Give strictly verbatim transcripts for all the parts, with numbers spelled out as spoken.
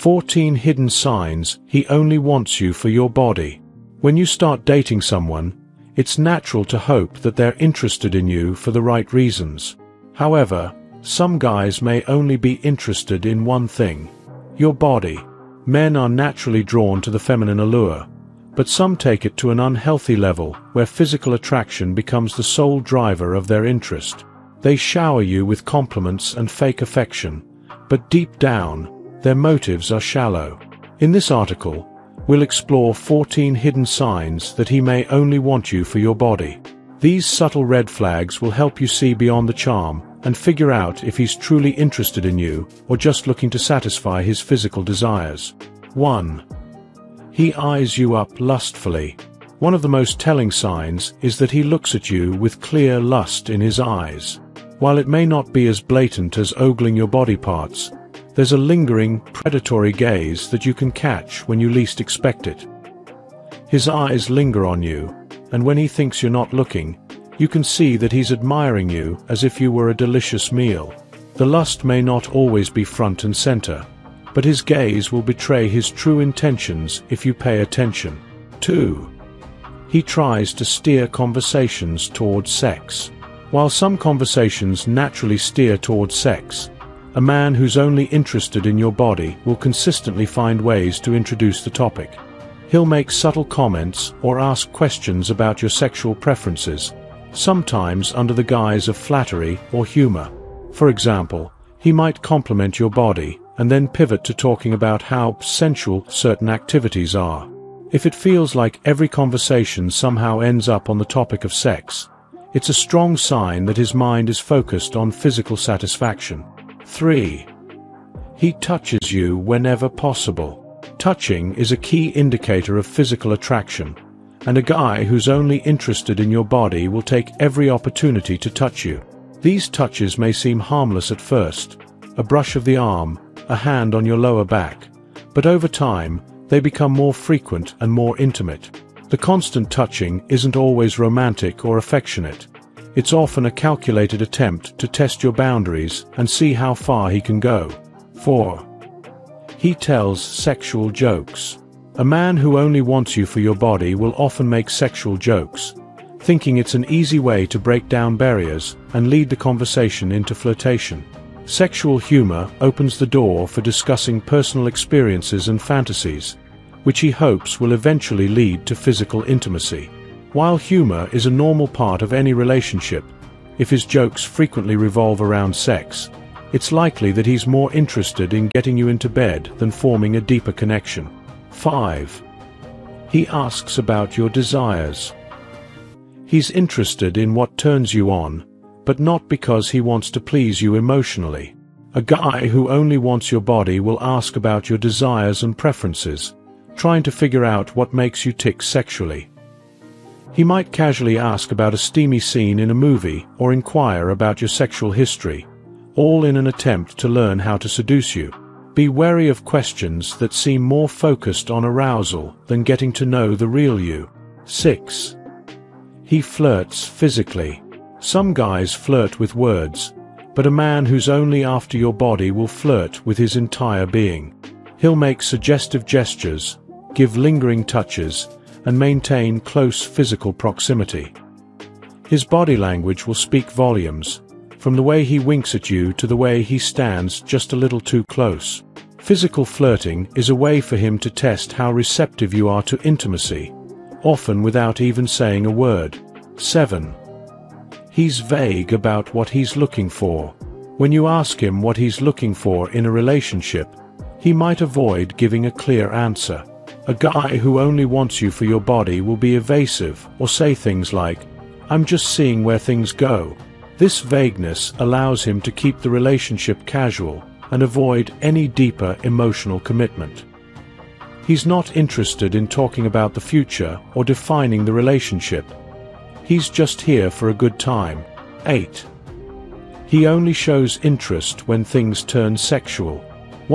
fourteen hidden signs he only wants you for your body. When you start dating someone, it's natural to hope that they're interested in you for the right reasons. However, some guys may only be interested in one thing: your body. Men are naturally drawn to the feminine allure, but some take it to an unhealthy level where physical attraction becomes the sole driver of their interest. They shower you with compliments and fake affection, but deep down, their motives are shallow. In this article, we'll explore fourteen hidden signs that he may only want you for your body. These subtle red flags will help you see beyond the charm and figure out if he's truly interested in you or just looking to satisfy his physical desires. one. He eyes you up lustfully. One of the most telling signs is that he looks at you with clear lust in his eyes. While it may not be as blatant as ogling your body parts, there's a lingering, predatory gaze that you can catch when you least expect it. His eyes linger on you, and when he thinks you're not looking, you can see that he's admiring you as if you were a delicious meal. The lust may not always be front and center, but his gaze will betray his true intentions if you pay attention. two. He tries to steer conversations toward sex. While some conversations naturally steer toward sex, a man who's only interested in your body will consistently find ways to introduce the topic. He'll make subtle comments or ask questions about your sexual preferences, sometimes under the guise of flattery or humor. For example, he might compliment your body and then pivot to talking about how sensual certain activities are. If it feels like every conversation somehow ends up on the topic of sex, it's a strong sign that his mind is focused on physical satisfaction. three. He touches you whenever possible. Touching is a key indicator of physical attraction, and a guy who's only interested in your body will take every opportunity to touch you. These touches may seem harmless at first, a brush of the arm, a hand on your lower back, but over time, they become more frequent and more intimate. The constant touching isn't always romantic or affectionate. It's often a calculated attempt to test your boundaries and see how far he can go. four. He tells sexual jokes. A man who only wants you for your body will often make sexual jokes, thinking it's an easy way to break down barriers and lead the conversation into flirtation. Sexual humor opens the door for discussing personal experiences and fantasies, which he hopes will eventually lead to physical intimacy. While humor is a normal part of any relationship, if his jokes frequently revolve around sex, it's likely that he's more interested in getting you into bed than forming a deeper connection. five. He asks about your desires. He's interested in what turns you on, but not because he wants to please you emotionally. A guy who only wants your body will ask about your desires and preferences, trying to figure out what makes you tick sexually. He might casually ask about a steamy scene in a movie or inquire about your sexual history, all in an attempt to learn how to seduce you. Be wary of questions that seem more focused on arousal than getting to know the real you. six. He flirts physically. Some guys flirt with words, but a man who's only after your body will flirt with his entire being. He'll make suggestive gestures, give lingering touches, and maintain close physical proximity. His body language will speak volumes, from the way he winks at you to the way he stands just a little too close. Physical flirting is a way for him to test how receptive you are to intimacy, often without even saying a word. seven. He's vague about what he's looking for. When you ask him what he's looking for in a relationship, he might avoid giving a clear answer. A guy who only wants you for your body will be evasive or say things like, "I'm just seeing where things go." This vagueness allows him to keep the relationship casual and avoid any deeper emotional commitment. He's not interested in talking about the future or defining the relationship. He's just here for a good time. eight. He only shows interest when things turn sexual.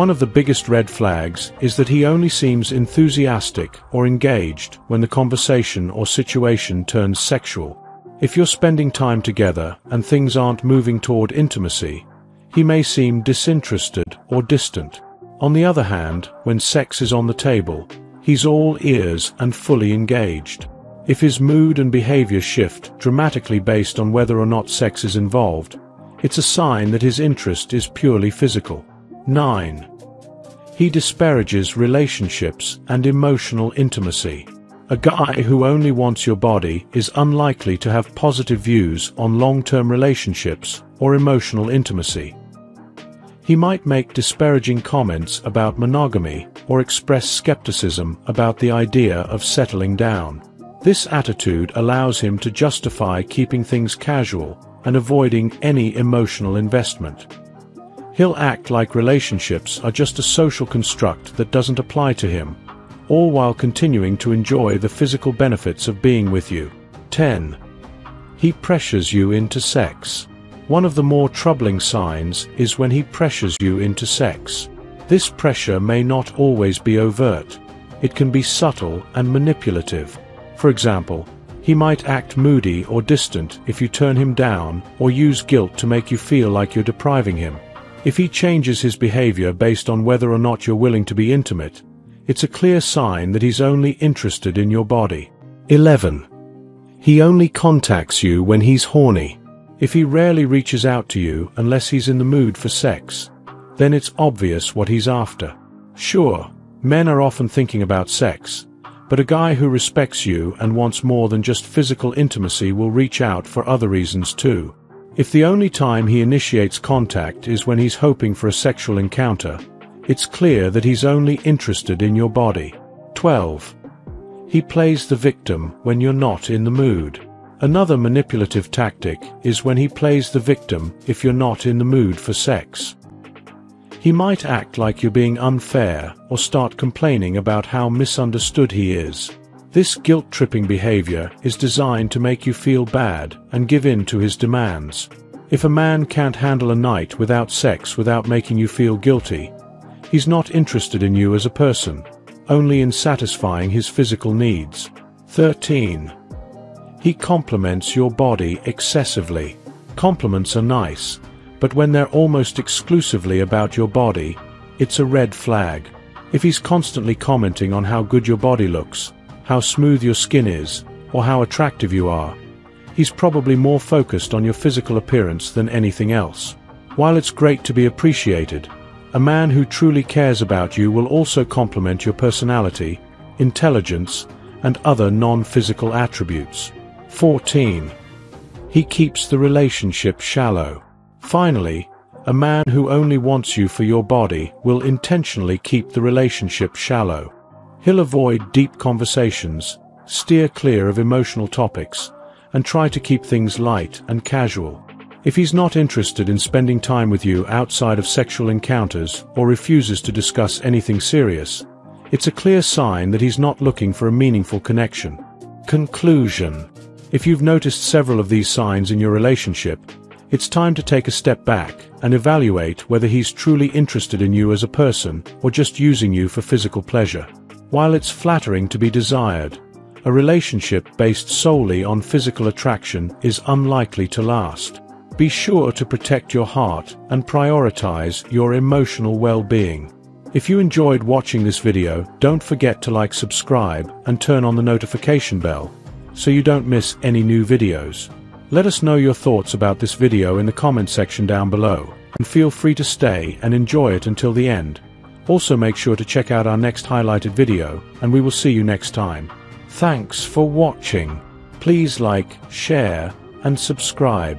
One of the biggest red flags is that he only seems enthusiastic or engaged when the conversation or situation turns sexual. If you're spending time together and things aren't moving toward intimacy, he may seem disinterested or distant. On the other hand, when sex is on the table, he's all ears and fully engaged. If his mood and behavior shift dramatically based on whether or not sex is involved, it's a sign that his interest is purely physical. nine. He disparages relationships and emotional intimacy. A guy who only wants your body is unlikely to have positive views on long-term relationships or emotional intimacy. He might make disparaging comments about monogamy or express skepticism about the idea of settling down. This attitude allows him to justify keeping things casual and avoiding any emotional investment. He'll act like relationships are just a social construct that doesn't apply to him, all while continuing to enjoy the physical benefits of being with you. ten. He pressures you into sex. One of the more troubling signs is when he pressures you into sex. This pressure may not always be overt. It can be subtle and manipulative. For example, he might act moody or distant if you turn him down or use guilt to make you feel like you're depriving him. If he changes his behavior based on whether or not you're willing to be intimate, it's a clear sign that he's only interested in your body. eleven. He only contacts you when he's horny. If he rarely reaches out to you unless he's in the mood for sex, then it's obvious what he's after. Sure, men are often thinking about sex, but a guy who respects you and wants more than just physical intimacy will reach out for other reasons too. If the only time he initiates contact is when he's hoping for a sexual encounter, it's clear that he's only interested in your body. twelve. He plays the victim when you're not in the mood. Another manipulative tactic is when he plays the victim if you're not in the mood for sex. He might act like you're being unfair or start complaining about how misunderstood he is. This guilt-tripping behavior is designed to make you feel bad and give in to his demands. If a man can't handle a night without sex without making you feel guilty, he's not interested in you as a person, only in satisfying his physical needs. thirteen. He compliments your body excessively. Compliments are nice, but when they're almost exclusively about your body, it's a red flag. If he's constantly commenting on how good your body looks, how smooth your skin is, or how attractive you are, he's probably more focused on your physical appearance than anything else. While it's great to be appreciated, a man who truly cares about you will also compliment your personality, intelligence, and other non-physical attributes. fourteen. He keeps the relationship shallow. Finally, a man who only wants you for your body will intentionally keep the relationship shallow. He'll avoid deep conversations, steer clear of emotional topics, and try to keep things light and casual. If he's not interested in spending time with you outside of sexual encounters or refuses to discuss anything serious, it's a clear sign that he's not looking for a meaningful connection. Conclusion. If you've noticed several of these signs in your relationship, it's time to take a step back and evaluate whether he's truly interested in you as a person or just using you for physical pleasure. While it's flattering to be desired, a relationship based solely on physical attraction is unlikely to last. Be sure to protect your heart and prioritize your emotional well-being. If you enjoyed watching this video, don't forget to like, subscribe, and turn on the notification bell so you don't miss any new videos. Let us know your thoughts about this video in the comment section down below, and feel free to stay and enjoy it until the end. Also make sure to check out our next highlighted video, and we will see you next time. Thanks for watching. Please like, share, and subscribe.